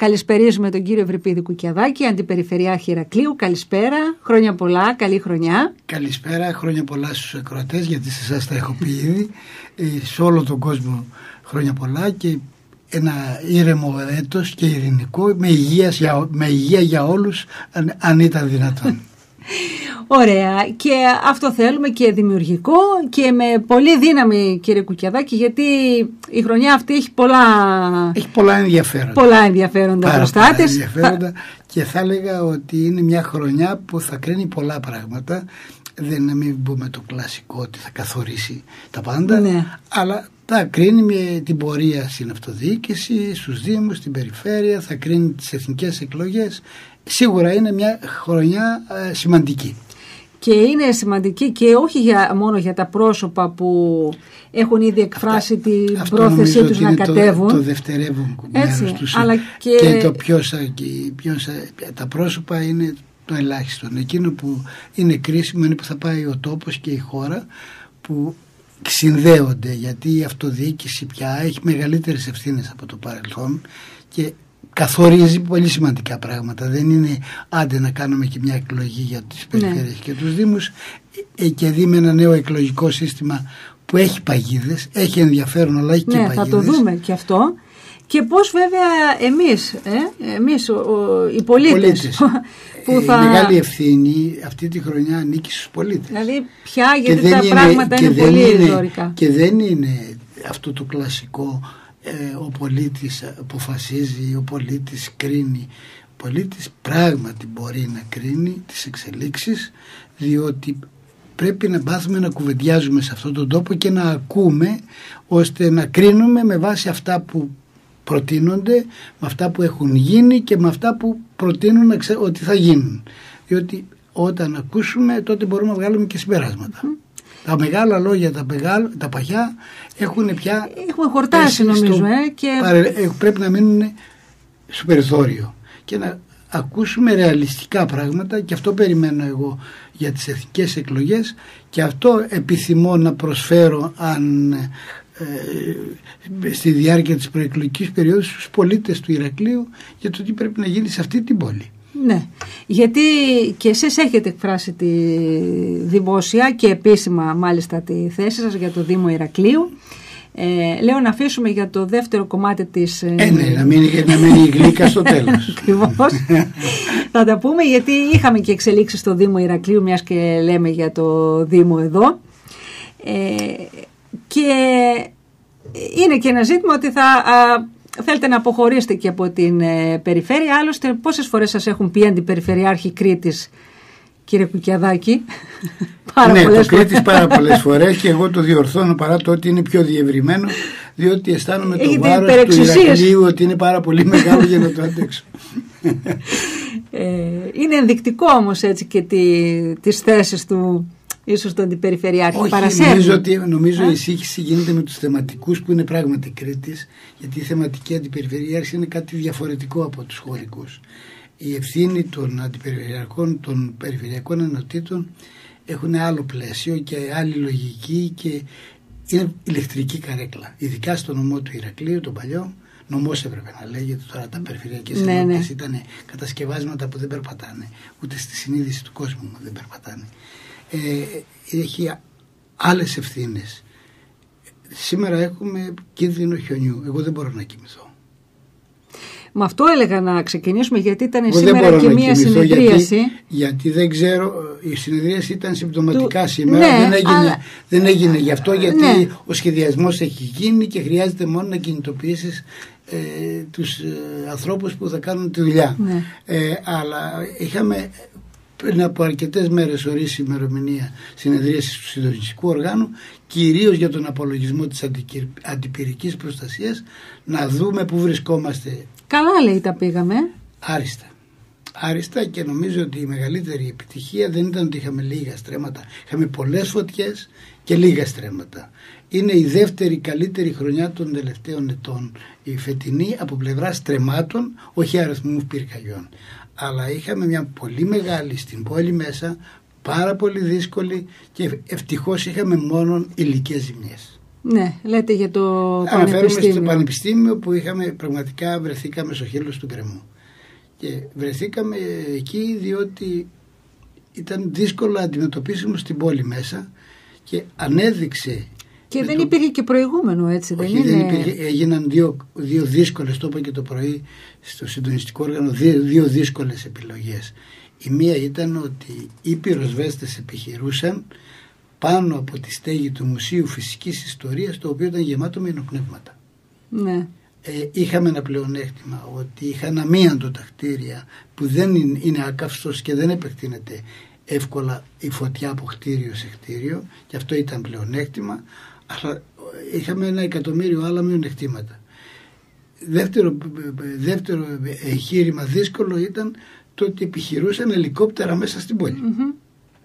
Καλησπερίζουμε τον κύριο Ευριπίδη Κουκιαδάκη, Αντιπεριφερειάρχη Ηρακλείου. Καλησπέρα, χρόνια πολλά, καλή χρονιά. Καλησπέρα, χρόνια πολλά στους ακροατές, γιατί σε εσάς τα έχω πει ήδη. Σε όλο τον κόσμο χρόνια πολλά και ένα ήρεμο έτος και ειρηνικό, με υγεία για όλους, αν ήταν δυνατόν. Ωραία, και αυτό θέλουμε, και δημιουργικό και με πολύ δύναμη, κύριε Κουκιαδάκη, γιατί η χρονιά αυτή έχει πολλά ενδιαφέροντα. Πολλά ενδιαφέροντα μπροστά της. Και θα έλεγα ότι είναι μια χρονιά που θα κρίνει πολλά πράγματα. Δεν να μην πούμε το κλασικό ότι θα καθορίσει τα πάντα, ναι, αλλά θα κρίνει με την πορεία στην αυτοδιοίκηση, στους δήμους, στην περιφέρεια, θα κρίνει τις εθνικές εκλογές. Σίγουρα είναι μια χρονιά σημαντική. Και είναι σημαντική και όχι μόνο για τα πρόσωπα που έχουν ήδη εκφράσει την πρόθεσή τους να κατέβουν. Αυτό το δευτερεύον μέρος τους. Αλλά και το ποιος τα πρόσωπα είναι το ελάχιστο. Εκείνο που είναι κρίσιμο είναι που θα πάει ο τόπος και η χώρα, που συνδέονται, γιατί η αυτοδιοίκηση πια έχει μεγαλύτερες ευθύνες από το παρελθόν και καθορίζει πολύ σημαντικά πράγματα. Δεν είναι άντε να κάνουμε και μια εκλογή για τις περιφέρειες, ναι, και τους δήμους, και δει με ένα νέο εκλογικό σύστημα που έχει παγίδες, έχει ενδιαφέρον, αλλά έχει, ναι, και παγίδες. Ναι, θα το δούμε και αυτό. Και πώς βέβαια εμείς οι πολίτες. Που θα... Η μεγάλη ευθύνη αυτή τη χρονιά ανήκει στους πολίτες. Δηλαδή πια, γιατί τα πράγματα είναι πολύ ζωρικά. Και δεν είναι αυτό το κλασικό ο πολίτης αποφασίζει, ο πολίτης κρίνει. Ο πολίτης πράγματι μπορεί να κρίνει τις εξελίξεις, διότι πρέπει να μάθουμε να κουβεντιάζουμε σε αυτόν τον τόπο και να ακούμε, ώστε να κρίνουμε με βάση αυτά που προτείνονται, με αυτά που έχουν γίνει και με αυτά που προτείνουν ότι θα γίνουν. Διότι όταν ακούσουμε, τότε μπορούμε να βγάλουμε και συμπεράσματα. Τα μεγάλα λόγια, τα παγιά έχουν πια... Έχουμε χορτάσει νομίζω. Πρέπει να μείνουν στο περιθώριο και να ακούσουμε ρεαλιστικά πράγματα, και αυτό περιμένω εγώ για τις εθνικές εκλογές, και αυτό επιθυμώ να προσφέρω στη διάρκεια της προεκλογικής περίοδου στους πολίτες του Ηρακλείου για το τι πρέπει να γίνει σε αυτή την πόλη. Ναι, γιατί και εσείς έχετε εκφράσει τη δημόσια και επίσημα μάλιστα τη θέση σας για το Δήμο Ηρακλείου. Λέω να αφήσουμε για το δεύτερο κομμάτι της... ναι, να μείνει η γλύκα στο τέλος. Ακριβώς. Θα τα πούμε, γιατί είχαμε και εξελίξεις στο Δήμο Ηρακλείου, μιας και λέμε για το Δήμο εδώ. Και είναι και ένα ζήτημα ότι θα... Θέλετε να αποχωρήσετε και από την περιφέρεια. Άλλωστε, πόσες φορές σας έχουν πει Αντιπεριφερειάρχη Κρήτης, κύριε Κουκιαδάκη? Ναι, το Κρήτης πάρα πολλές φορές, και εγώ το διορθώνω, παρά το ότι είναι πιο διευρυμένο, διότι αισθάνομαι το βάρος του Ηρακλείου ότι είναι πάρα πολύ μεγάλο για να το αντέξω. Είναι ενδεικτικό όμως έτσι και τις θέσεις του... Ίσως τον αντιπεριφερειάρχη. Όχι, νομίζω η εισήχηση γίνεται με τους θεματικούς, που είναι πράγματι Κρήτης, γιατί η θεματική αντιπεριφερειάρχη είναι κάτι διαφορετικό από τους χωρικούς. Η ευθύνη των αντιπεριφερειακών, των περιφερειακών ενωτήτων έχουν άλλο πλαίσιο και άλλη λογική, και είναι ηλεκτρική καρέκλα. Ειδικά στο νομό του Ηρακλείου, τον παλιό. Νομός έπρεπε να λέγεται, τώρα τα περιφερειακές ενότητες ήταν κατασκευάσματα που δεν περπατάνε. Ούτε στη συνείδηση του κόσμου δεν περπατάνε. Έχει άλλες ευθύνες. Σήμερα έχουμε κίνδυνο χιονιού. Εγώ δεν μπορώ να κοιμηθώ. Μα αυτό έλεγα να ξεκινήσουμε, γιατί ήταν σήμερα και μία συνεδρίαση. Γιατί δεν ξέρω, η συνεδρίαση ήταν συμπτωματικά σήμερα. Ναι, δεν έγινε γι' αυτό, γιατί ναι, ο σχεδιασμός έχει γίνει και χρειάζεται μόνο να κινητοποιήσεις τους ανθρώπους που θα κάνουν τη δουλειά. Ναι. Αλλά είχαμε... Πριν από αρκετές μέρες ορίσει ημερομηνία συνεδρίασης του συντονιστικού οργάνου, κυρίως για τον απολογισμό της αντιπυρικής προστασίας, να δούμε πού βρισκόμαστε. Καλά λέει τα πήγαμε. Άριστα. Άριστα, και νομίζω ότι η μεγαλύτερη επιτυχία δεν ήταν ότι είχαμε λίγα στρέμματα. Είχαμε πολλές φωτιές και λίγα στρέμματα. Είναι η δεύτερη καλύτερη χρονιά των τελευταίων ετών η φετινή από πλευρά στρεμάτων, όχι αριθμού πυρκαγιών. Αλλά είχαμε μια πολύ μεγάλη στην πόλη μέσα, πάρα πολύ δύσκολη, και ευτυχώς είχαμε μόνο υλικές ζημιές. Ναι, λέτε για το Πανεπιστήμιο. Αναφέρομαι στο Πανεπιστήμιο που είχαμε, πραγματικά βρεθήκαμε στο χείλος του γκρεμού. Και βρεθήκαμε εκεί διότι ήταν δύσκολα αντιμετωπίσιμο στην πόλη μέσα και ανέδειξε. Και δεν υπήρχε και προηγούμενο, έτσι? Όχι, δεν είναι. Υπήρχε, έγιναν δύο δύσκολες, το είπα και το πρωί στο συντονιστικό όργανο, δύο δύσκολες επιλογές. Η μία ήταν ότι οι πυροσβέστες επιχειρούσαν πάνω από τη στέγη του Μουσείου Φυσικής Ιστορίας, το οποίο ήταν γεμάτο με ινοπνεύματα. Ναι. Είχαμε ένα πλεονέκτημα ότι είχαν αμίαντο τα κτίρια που δεν είναι άκαυστος και δεν επεκτείνεται εύκολα η φωτιά από κτίριο σε κτίριο, και αυτό ήταν πλεονέκτημα, αλλά είχαμε 1.000.000 άλλα μειονεκτήματα. Δεύτερο εγχείρημα δύσκολο ήταν το ότι επιχειρούσαν ελικόπτερα μέσα στην πόλη. Mm-hmm.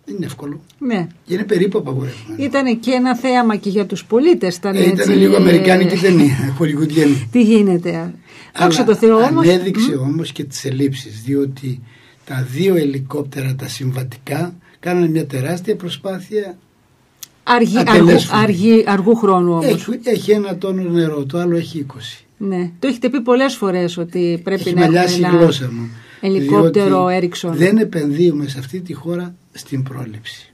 Δεν είναι εύκολο. Ναι. Και είναι περίπου απαγορευμένο. Ήταν και ένα θέαμα και για τους πολίτες. Ήταν λίγο αμερικάνικη ταινία, χολιγουδιανή. Τι γίνεται. Άκουσα το Θεό όμως. Ανέδειξε όμως και τις ελλείψεις, διότι τα δύο ελικόπτερα, τα συμβατικά, κάνανε μια τεράστια προσπάθεια. Αργού χρόνου όμως. Έχει 1 τόνο νερό, το άλλο έχει 20. Ναι. Το έχετε πει πολλές φορές ότι πρέπει να έχουμε γλώσσα μου. Ελικόπτερο Έριξον. Δεν επενδύουμε σε αυτή τη χώρα στην πρόληψη.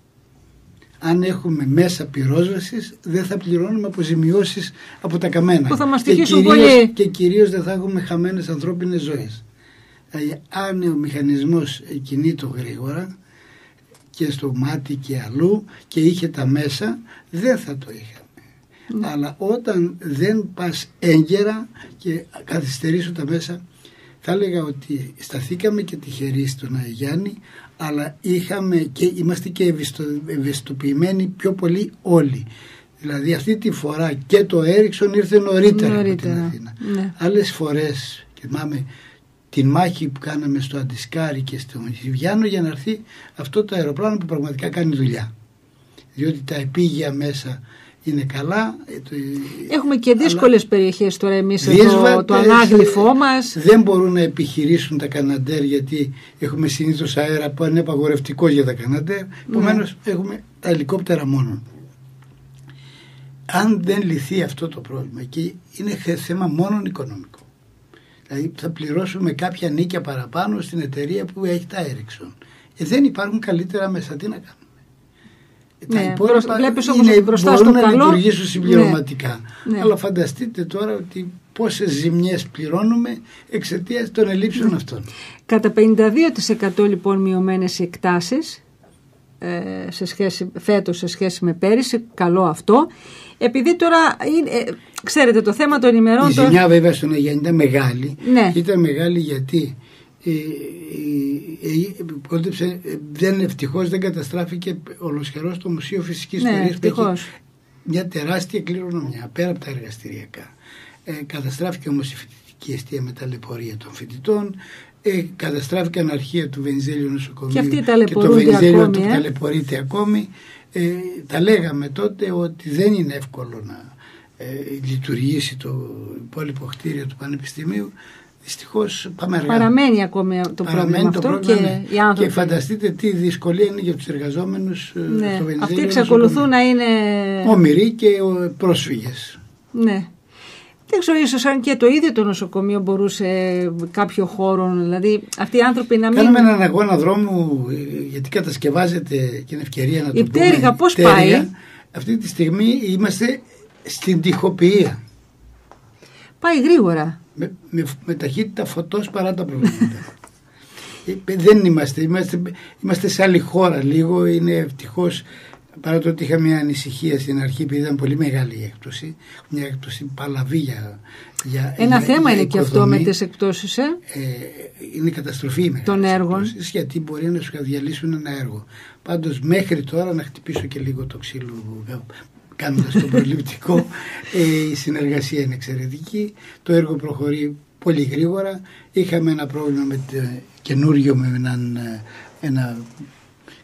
Αν έχουμε μέσα πυρόσβεσης, δεν θα πληρώνουμε αποζημιώσεις από τα καμένα. Που θα μας τυχίσουν πολύ. Και κυρίως δεν θα έχουμε χαμένες ανθρώπινες ζωές. Δηλαδή, αν ο μηχανισμός κινείται γρήγορα και στο μάτι και αλλού και είχε τα μέσα, δεν θα το είχαμε. Mm. Αλλά όταν δεν πας έγκαιρα και καθυστερήσουν τα μέσα, θα έλεγα ότι σταθήκαμε και τυχεροί στον Αγιάννη, αλλά είμαστε και ευαισθητοποιημένοι πιο πολύ όλοι. Δηλαδή αυτή τη φορά και το Έριξον ήρθε νωρίτερα. Από την Αθήνα. Ναι. Άλλες φορές, θυμάμαι την μάχη που κάναμε στο Αντισκάρι και στο Βιάνο για να έρθει αυτό το αεροπλάνο που πραγματικά κάνει δουλειά. Διότι τα επίγεια μέσα είναι καλά. Έχουμε και δύσκολες περιοχές τώρα εμείς εδώ, το ανάγλυφό μας. Δεν μπορούν να επιχειρήσουν τα Καναντέρ, γιατί έχουμε συνήθως αέρα που είναι απαγορευτικό για τα Καναντέρ. Επομένως έχουμε τα ελικόπτερα μόνο. Αν δεν λυθεί αυτό το πρόβλημα, και είναι θέμα μόνο οικονομικό, δηλαδή θα πληρώσουμε κάποια νίκια παραπάνω στην εταιρεία που έχει τα Έριξον. Δεν υπάρχουν καλύτερα μέσα, τι να κάνουμε. Ναι, βλέπεις όμως ότι μπροστά στο καλό μπορούν να λειτουργήσουν συμπληρωματικά. Ναι, ναι. Αλλά φανταστείτε τώρα ότι πόσες ζημιές πληρώνουμε εξαιτίας των ελλείψεων αυτών. Κατά 52% λοιπόν μειωμένες εκτάσεις φέτος σε σχέση με πέρυσι. Καλό αυτό. Επειδή τώρα ξέρετε το θέμα των ημερών. Η ζημιά βέβαια στον Αγιάννη ήταν μεγάλη. Ναι. Ήταν μεγάλη γιατί ευτυχώς δεν καταστράφηκε ολοσχερός το Μουσείο Φυσικής Ιστορίας, που έχει μια τεράστια κληρονομιά πέρα από τα εργαστηριακά. Καταστράφηκε όμως η φοιτητική αιστεία με τα λεπορία των φοιτητών, καταστράφηκαν αρχεία του Βενιζέλιου νοσοκομείου και το Βενιζέλιο το ταλαιπωρείται ακόμη. Τα λέγαμε τότε ότι δεν είναι εύκολο να λειτουργήσει το υπόλοιπο κτίριο του Πανεπιστημίου. Δυστυχώς πάμε αργά. Παραμένει ακόμη το πρόβλημα αυτό και φανταστείτε τι δυσκολία είναι για τους εργαζόμενους στο Βενιζέλιο. Αυτοί εξακολουθούν να είναι όμοιροι και πρόσφυγες. Ναι. Δεν ξέρω, ίσως αν και το ίδιο το νοσοκομείο μπορούσε κάποιο χώρο, δηλαδή αυτοί οι άνθρωποι να μην. Κάνουμε έναν αγώνα δρόμου, γιατί κατασκευάζεται και είναι ευκαιρία να το πούμε. Η πτέρυγα πώς πάει? Αυτή τη στιγμή είμαστε στην τυχοποιία. Πάει γρήγορα. Με ταχύτητα φωτός παρά τα προβλήματα. Δεν είμαστε σε άλλη χώρα λίγο. Είναι ευτυχώς, παρά το ότι είχα μια ανησυχία στην αρχή, επειδή ήταν πολύ μεγάλη η έκπτωση, μια έκπτωση παλαβή για θέμα είναι και αυτό με τις εκπτώσεις. Είναι καταστροφή των έργων. Γιατί μπορεί να σου διαλύσουν ένα έργο. Πάντως μέχρι τώρα, να χτυπήσω και λίγο το ξύλο κάνοντας το προληπτικό, η συνεργασία είναι εξαιρετική, το έργο προχωρεί πολύ γρήγορα. Είχαμε ένα πρόβλημα με το καινούριο, με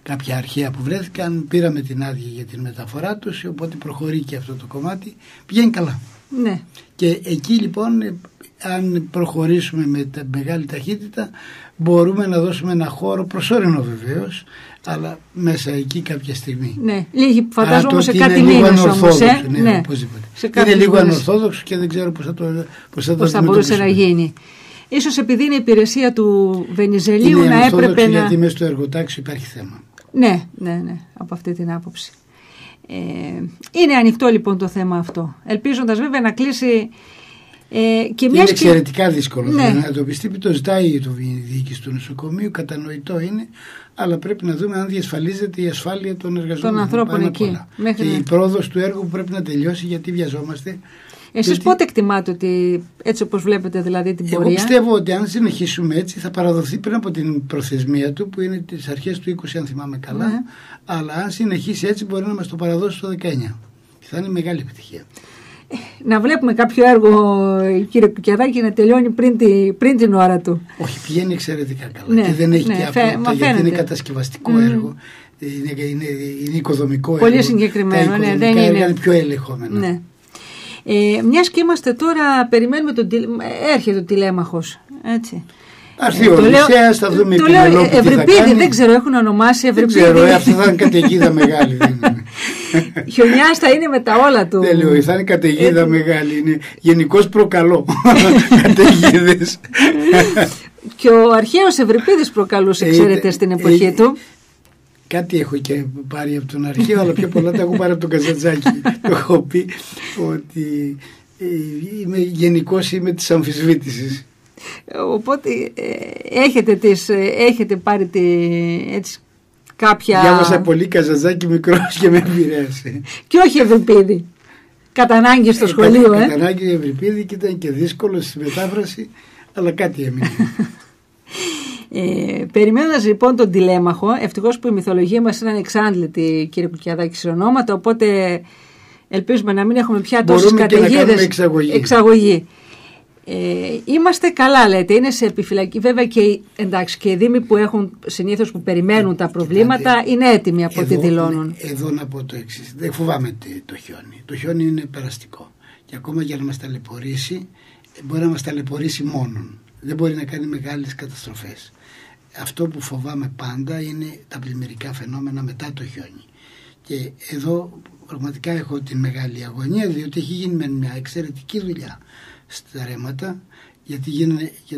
κάποια αρχεία που βρέθηκαν, πήραμε την άδεια για την μεταφορά τους, οπότε προχωρεί και αυτό το κομμάτι, πηγαίνει καλά. Ναι. Και εκεί λοιπόν αν προχωρήσουμε με μεγάλη ταχύτητα, μπορούμε να δώσουμε ένα χώρο προσωρινό βεβαίως, αλλά μέσα εκεί κάποια στιγμή. Ναι, λίγοι φαντάζομαι σε κάτι μήνες όμως. Ναι, είναι λίγο ανορθόδοξο και δεν ξέρω πώς θα μπορούσε να γίνει. Ίσως επειδή είναι η υπηρεσία του Βενιζελίου να έπρεπε να... γιατί μέσα στο εργοτάξιο υπάρχει θέμα. Ναι, ναι, ναι, από αυτή την άποψη. Είναι ανοιχτό λοιπόν το θέμα αυτό. Ελπίζοντας βέβαια να κλείσει... είναι εξαιρετικά δύσκολο, ναι. Να το πιστεί, το ζητάει το διοίκηση του νοσοκομείου, κατανοητό είναι, αλλά πρέπει να δούμε αν διασφαλίζεται η ασφάλεια των εργαζομένων, των ανθρώπων εκεί. Και η πρόοδος του έργου πρέπει να τελειώσει, γιατί βιαζόμαστε. Εσείς γιατί... πότε εκτιμάτε ότι έτσι όπως βλέπετε δηλαδή την πορεία? Εγώ πιστεύω ότι αν συνεχίσουμε έτσι θα παραδοθεί πριν από την προθεσμία του, που είναι τις αρχές του 20 αν θυμάμαι καλά, ναι. Αλλά αν συνεχίσει έτσι μπορεί να μας το παραδώσει το 19. Θα είναι μεγάλη επιτυχία. Να βλέπουμε κάποιο έργο, κύριε Κουκιαδάκη, να τελειώνει πριν την ώρα του. Όχι, πηγαίνει εξαιρετικά καλά, ναι, και δεν έχει, ναι, και αυτά, γιατί είναι κατασκευαστικό έργο, είναι οικοδομικό πολύ έργο. Πολύ συγκεκριμένο, τα ναι, δεν έργα είναι πιο ελεγχόμενα. Ναι. Μιας και είμαστε τώρα, περιμένουμε, έρχεται ο Τηλέμαχος, έτσι. Αρθεί ο Λυσέας, θα δούμε η Πινελόπη τι θα κάνει. Δεν ξέρω, έχουν ονομάσει Ευριπίδη. Δεν ξέρω, αυτό θα είναι καταιγίδα μεγάλη. Χιονιάς θα είναι με τα όλα του. Δεν λέω, θα είναι καταιγίδα μεγάλη. Είναι γενικώς προκαλώ καταιγίδες. Και ο αρχαίος Ευριπίδης προκαλούσε, ξέρετε, στην εποχή του. Κάτι έχω και πάρει από τον αρχαίο, αλλά πιο πολλά τα έχω πάρει από τον Καζαντζάκη. Το έχω πει ότι γενικώς είμαι της αμφισβήτησης. Οπότε έχετε πάρει έτσι κάποια... Διάβασα πολύ Καζαντζάκη μικρός και με επηρέασε. Και όχι Ευριπίδη. Κατά ανάγκη στο σχολείο. Κατά ανάγκη Ευριπίδη, και ήταν και δύσκολο στη μετάφραση, αλλά κάτι έμεινε. Περιμένοντας λοιπόν τον Τηλέμαχο, ευτυχώς που η μυθολογία μας είναι ανεξάντλητη, κύριε Κουκιαδάκη, σε ονόματα, οπότε ελπίζουμε να μην έχουμε πια τόσες καταιγίδες. Εξαγωγή. Είμαστε καλά, λέτε, είναι σε επιφυλακή. Βέβαια και, εντάξει, και οι δήμοι που έχουν συνήθως που περιμένουν τα προβλήματα, κοιτάτε, είναι έτοιμοι από ό,τι δηλώνουν. Εδώ να πω το εξής. Δεν φοβάμαι το χιόνι. Το χιόνι είναι περαστικό. Και ακόμα για να μας ταλαιπωρήσει, μπορεί να μας ταλαιπωρήσει μόνον. Δεν μπορεί να κάνει μεγάλες καταστροφές. Αυτό που φοβάμαι πάντα είναι τα πλημμυρικά φαινόμενα μετά το χιόνι. Και εδώ πραγματικά έχω την μεγάλη αγωνία, διότι έχει γίνει μια εξαιρετική δουλειά στα ρέματα, γιατί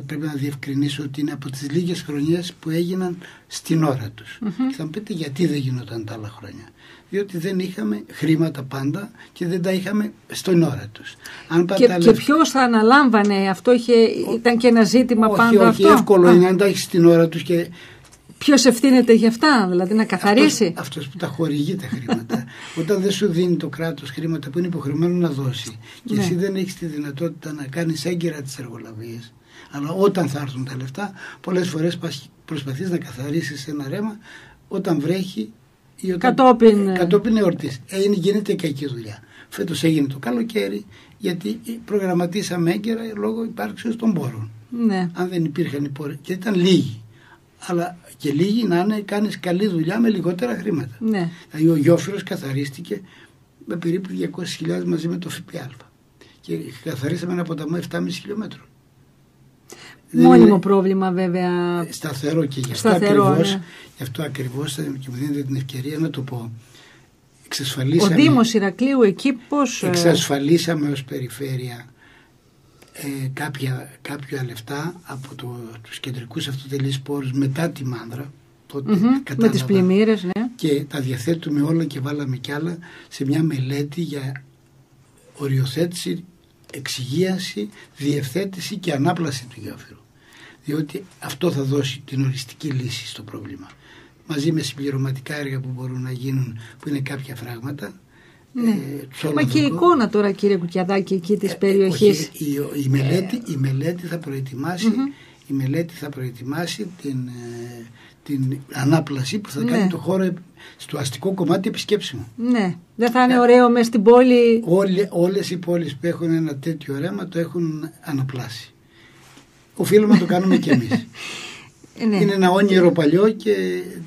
πρέπει να διευκρινίσω ότι είναι από τις λίγες χρονιές που έγιναν στην ώρα τους. Και θα μου πείτε γιατί δεν γινόταν τα άλλα χρόνια. Διότι δεν είχαμε χρήματα πάντα και δεν τα είχαμε στην ώρα τους. Και ποιος θα αναλάμβανε, αυτό ήταν και ένα ζήτημα πάντα αυτό. Όχι, εύκολο είναι αν τα έχεις στην ώρα τους και... Ποιος ευθύνεται για αυτά, δηλαδή να καθαρίσει. Αυτός που τα χορηγεί τα χρήματα. Όταν δεν σου δίνει το κράτος χρήματα που είναι υποχρεωμένο να δώσει και εσύ δεν έχεις τη δυνατότητα να κάνεις έγκαιρα τις εργολαβίες, αλλά όταν θα έρθουν τα λεφτά, πολλές φορές προσπαθείς να καθαρίσεις ένα ρέμα όταν βρέχει ή όταν... κατόπιν εορτής. Γίνεται και εκεί δουλειά. Φέτος έγινε το καλοκαίρι, γιατί προγραμματίσαμε έγκαιρα λόγω υπάρξεως των πόρων. Ναι. Αν δεν υπήρχαν οι πόροι, και ήταν λίγοι. Αλλά και λίγοι να είναι, κάνεις καλή δουλειά με λιγότερα χρήματα. Ναι. Δηλαδή ο Γιώφυρος καθαρίστηκε με περίπου 200.000 μαζί με το ΦΠΑ. Και καθαρίσαμε ένα ποταμό 7,5 χιλιόμετρων. Μόνιμο πρόβλημα βέβαια. Σταθερό, και γι' αυτό ακριβώς. Ναι. Γι' αυτό ακριβώς θα μου δίνετε την ευκαιρία να το πω. Εξασφαλίσαμε, ο Δήμος Ηρακλείου εκεί πώς... Εξασφαλίσαμε ως περιφέρεια... κάποια λεφτά από τους κεντρικούς αυτοτελείς πόρους μετά τη Μάνδρα, τότε με τις πλημμύρες, ναι. Και τα διαθέτουμε όλα και βάλαμε κι άλλα σε μια μελέτη για οριοθέτηση, εξυγίαση, διευθέτηση και ανάπλαση του Γιώφυρου, διότι αυτό θα δώσει την οριστική λύση στο πρόβλημα, μαζί με συμπληρωματικά έργα που μπορούν να γίνουν, που είναι κάποια φράγματα. Ναι. Μα και η εικόνα τώρα, κύριε Κουκιαδάκη, εκεί της περιοχής. Η μελέτη θα προετοιμάσει την ανάπλαση που θα κάνει το χώρο στο αστικό κομμάτι επισκέψιμο. Ναι, δεν θα είναι ωραίο μες στην πόλη. Όλες οι πόλεις που έχουν ένα τέτοιο ρέμα το έχουν αναπλάσει. Οφείλουμε να το κάνουμε κι εμείς. Ναι. Είναι ένα όνειρο παλιό και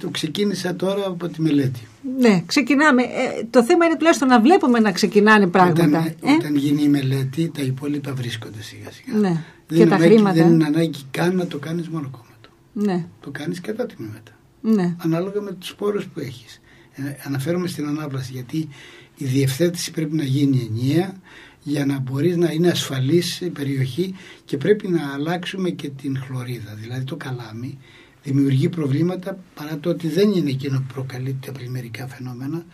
το ξεκίνησα τώρα από τη μελέτη. Ναι, ξεκινάμε. Το θέμα είναι τουλάχιστον να βλέπουμε να ξεκινάνε πράγματα. Όταν γίνει η μελέτη, τα υπόλοιπα βρίσκονται σιγά σιγά. Ναι. Και τα χρήματα. Δεν είναι ανάγκη καν να το κάνεις μόνο κόμματο. Ναι. Το κάνεις κατά τμήματα. Ναι. Ανάλογα με τους πόρους που έχεις. Αναφέρομαι στην ανάπλαση, γιατί η διευθέτηση πρέπει να γίνει ενιαία για να μπορεί να είναι ασφαλής η περιοχή, και πρέπει να αλλάξουμε και την χλωρίδα. Δηλαδή το καλάμι δημιουργεί προβλήματα, παρά το ότι δεν είναι εκείνο που προκαλεί τα πλημμυρικά φαινόμενα.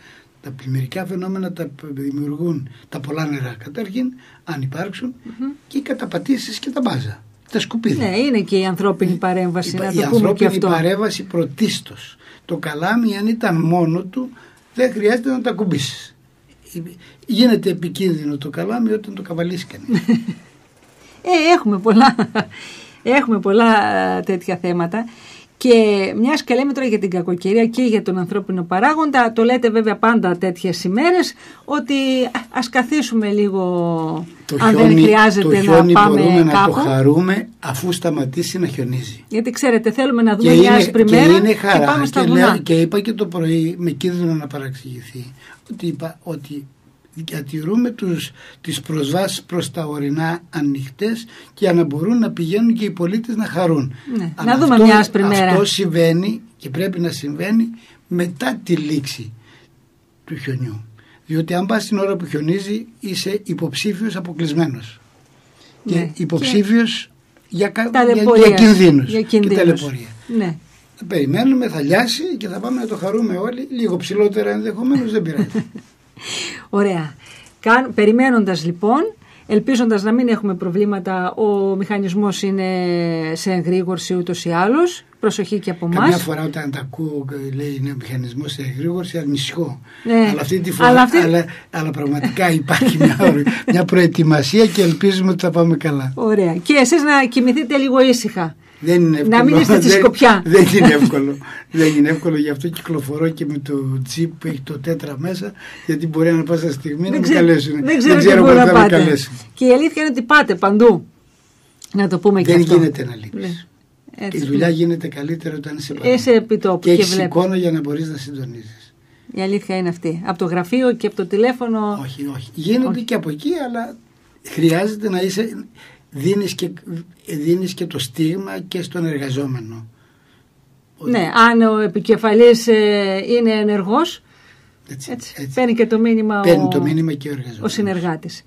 Τα πλημμυρικά φαινόμενα τα δημιουργούν τα πολλά νερά καταρχήν, αν υπάρξουν, και οι καταπατήσεις και τα μπάζα, τα σκουπίδια. Ναι, είναι και η ανθρώπινη παρέμβαση, να το πούμε και αυτό. Η ανθρώπινη παρέμβαση πρωτίστως. Το καλάμι, αν ήταν μόνο του, δεν χρειάζεται να τα κουμπίσεις. Γίνεται επικίνδυνο το καλάμι όταν το καβαλήσει κανείς. Έχουμε πολλά τέτοια θέματα. Και μιας και λέμε τώρα για την κακοκαιρία και για τον ανθρώπινο παράγοντα, το λέτε βέβαια πάντα τέτοιες ημέρες, ότι ας καθίσουμε λίγο αν χιόνι, δεν χρειάζεται να πάμε κάπου. Να το χαρούμε αφού σταματήσει να χιονίζει. Γιατί ξέρετε, θέλουμε να δούμε μια ασπριμέρα και πάμε στα βουνά. Και είπα και το πρωί, με κίνδυνο να παραξηγηθεί, ότι διατηρούμε τις προσβάσεις προς τα ορεινά ανοιχτές για να μπορούν να πηγαίνουν και οι πολίτες να χαρούν. Ναι. Αλλά να δούμε αυτό, μια άσπρη μέρα. Αυτό συμβαίνει και πρέπει να συμβαίνει μετά τη λήξη του χιονιού. Διότι αν πας την ώρα που χιονίζει, είσαι υποψήφιος αποκλεισμένος. Ναι. Και υποψήφιος για κινδύνους και ταλαιπωρία. Ναι. Θα περιμένουμε, θα λιάσει και θα πάμε να το χαρούμε όλοι, λίγο ψηλότερα ενδεχομένως, δεν πειράζει. Ωραία. Περιμένοντας λοιπόν, ελπίζοντας να μην έχουμε προβλήματα, ο μηχανισμός είναι σε εγρήγορση ούτως ή άλλως. Προσοχή και από εμάς. Καμιά φορά όταν τα ακούω, λέει είναι ο μηχανισμός σε εγρήγορση, ανησυχώ. Ναι. Αλλά αυτή τη φορά. Αλλά πραγματικά υπάρχει μια προετοιμασία και ελπίζουμε ότι θα πάμε καλά. Ωραία. Και εσείς να κοιμηθείτε λίγο ήσυχα. Δεν είναι εύκολο. Να μην είστε στη σκοπιά. Δεν είναι εύκολο. Γι' αυτό κυκλοφορώ και με το τζιπ που έχει το τέτρα μέσα, γιατί μπορεί να πάσα στιγμή να με καλέσουν. Δεν ξέρω πότε θα με καλέσουν. Και η αλήθεια είναι ότι πάτε παντού. Να το πούμε και αυτό. Δεν γίνεται να λείψεις. Η δουλειά γίνεται καλύτερα όταν είσαι παντού. Είσαι επιτόπου και έχεις εικόνα για να μπορείς να συντονίζεις. Η αλήθεια είναι αυτή. Από το γραφείο και από το τηλέφωνο. Όχι. Γίνονται και από εκεί, αλλά χρειάζεται να είσαι. Δίνεις και το στίγμα και στον εργαζόμενο. Ναι, αν ο επικεφαλής είναι ενεργός, έτσι. Παίρνει το μήνυμα και ο εργαζόμενος, ο συνεργάτης.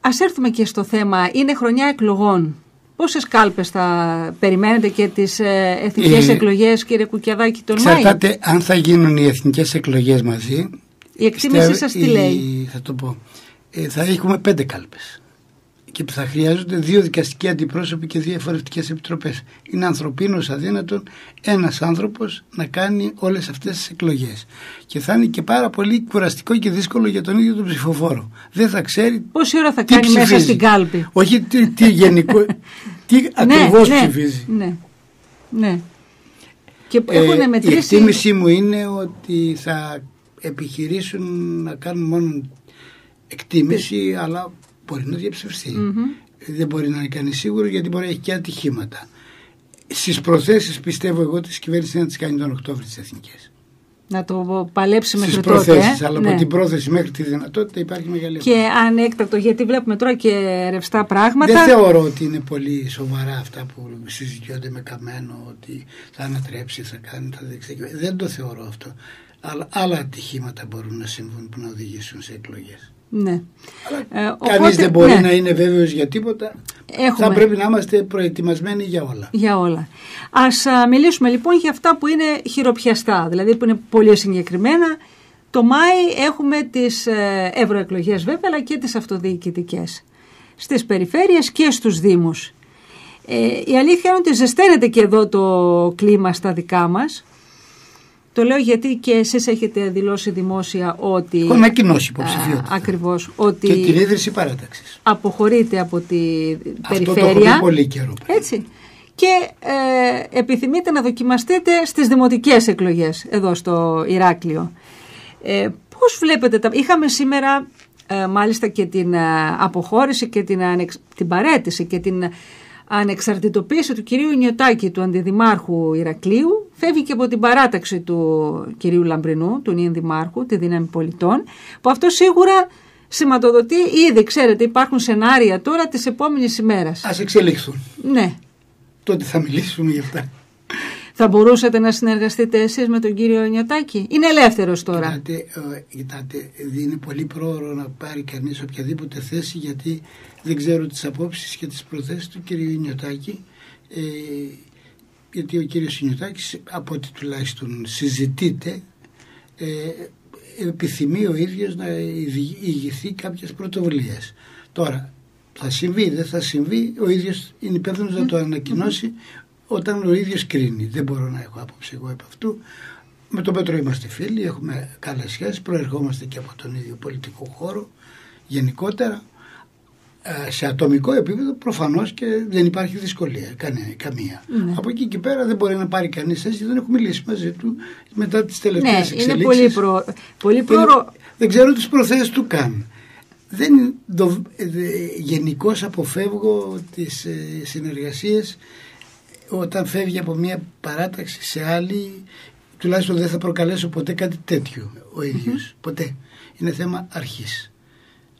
Ας έρθουμε και στο θέμα, είναι χρονιά εκλογών. Πόσες κάλπες θα περιμένετε και τις εθνικές εκλογές, κύριε Κουκιαδάκη, τον Μάιο? Ξέρετε, αν θα γίνουν οι εθνικές εκλογές μαζί, η εκτίμησή σας τι λέει? Θα το πω, θα έχουμε 5 κάλπες. Και θα χρειάζονται 2 δικαστικοί αντιπρόσωποι και 2 εφορευτικές επιτροπές. Είναι ανθρωπίνως αδύνατον ένας άνθρωπος να κάνει όλες αυτές τις εκλογές. Και θα είναι και πάρα πολύ κουραστικό και δύσκολο για τον ίδιο τον ψηφοφόρο. Δεν θα ξέρει. Πόση ώρα θα κάνει ψηφίζει μέσα στην κάλπη. Όχι τι γενικό. Τι ακριβώς ψηφίζει. Ναι. Και μετρήσει. Η εκτίμησή μου είναι ότι θα επιχειρήσουν να κάνουν μόνο εκτίμηση, αλλά μπορεί να διαψευστεί. Δεν μπορεί να είναι κανείς σίγουρο, γιατί μπορεί να έχει και ατυχήματα. Στις προθέσεις, πιστεύω εγώ, της κυβέρνησης να τις κάνει τον Οκτώβριο τις εθνικές. Να το παλέψει μέχρι τότε. Στις προθέσεις, αλλά από την πρόθεση μέχρι τη δυνατότητα υπάρχει μεγάλη. Και ανέκτατο, γιατί βλέπουμε τώρα και ρευστά πράγματα. Δεν θεωρώ ότι είναι πολύ σοβαρά αυτά που συζητιόνται με καμένο, ότι θα ανατρέψει, θα κάνει, θα δείξει. Δεν το θεωρώ αυτό. Αλλά άλλα ατυχήματα μπορούν να συμβούν που να οδηγήσουν σε εκλογές. Ναι. Κανείς δεν μπορεί να είναι βέβαιος για τίποτα. Θα πρέπει να είμαστε προετοιμασμένοι για όλα. Ας μιλήσουμε λοιπόν για αυτά που είναι χειροπιαστά, δηλαδή που είναι πολύ συγκεκριμένα. Το Μάη έχουμε τις ευρωεκλογές βέβαια, αλλά και τις αυτοδιοικητικές στις περιφέρειες και στους Δήμους. Η αλήθεια είναι ότι ζεσταίνεται και εδώ το κλίμα στα δικά μας. Το λέω γιατί και εσείς έχετε δηλώσει δημόσια ότι. Έχω ανακοινώσει υποψηφιότητα. Ακριβώς. Ότι και την ίδρυση παράταξης. Αποχωρείτε από τη περιφέρεια. Αυτό το έχω πολύ καιρό. Έτσι. Και επιθυμείτε να δοκιμαστείτε στις δημοτικές εκλογές εδώ στο Ηράκλειο. Πώς βλέπετε τα. Είχαμε σήμερα μάλιστα και την αποχώρηση και την παραίτηση και την ανεξαρτητοποίηση του κυρίου Ινιωτάκη, του αντιδημάρχου Ηρακλείου, φεύγει και από την παράταξη του κυρίου Λαμπρινού, του νυν δημάρχου, τη δύναμη πολιτών, που αυτό σίγουρα σηματοδοτεί ήδη, ξέρετε, υπάρχουν σενάρια τώρα της επόμενης ημέρας. Ας εξελίξουν. Ναι. Τότε θα μιλήσουμε για αυτά. Θα μπορούσατε να συνεργαστείτε εσείς με τον κύριο Ινιωτάκη? Είναι ελεύθερος τώρα. Κοιτάτε, είναι πολύ πρόωρο να πάρει κανείς οποιαδήποτε θέση, γιατί δεν ξέρω τις απόψεις και τις προθέσεις του κύριου Ινιωτάκη. Γιατί ο κύριος Ινιωτάκης, από ό,τι τουλάχιστον συζητείται, επιθυμεί ο ίδιος να ηγηθεί κάποιες πρωτοβουλίες. Τώρα, θα συμβεί, δεν θα συμβεί, ο ίδιος είναι υπεύθυνος να το ανακοινώσει όταν ο ίδιος κρίνει. Δεν μπορώ να έχω άποψη εγώ από αυτού. Με τον Πέτρο είμαστε φίλοι, έχουμε καλές σχέσεις, προερχόμαστε και από τον ίδιο πολιτικό χώρο γενικότερα. Σε ατομικό επίπεδο προφανώς και δεν υπάρχει δυσκολία καμία. Ναι. Από εκεί και πέρα δεν μπορεί να πάρει κανείς θέση, δεν έχουμε μιλήσει μαζί του μετά τις τελευταίες εξελίξεις. Είναι πολύ δεν ξέρω τις προθέσεις του καν. Γενικώς αποφεύγω τις συνεργασίες όταν φεύγει από μια παράταξη σε άλλη. Τουλάχιστον δεν θα προκαλέσω ποτέ κάτι τέτοιο ο ίδιος. Ποτέ. Είναι θέμα αρχής.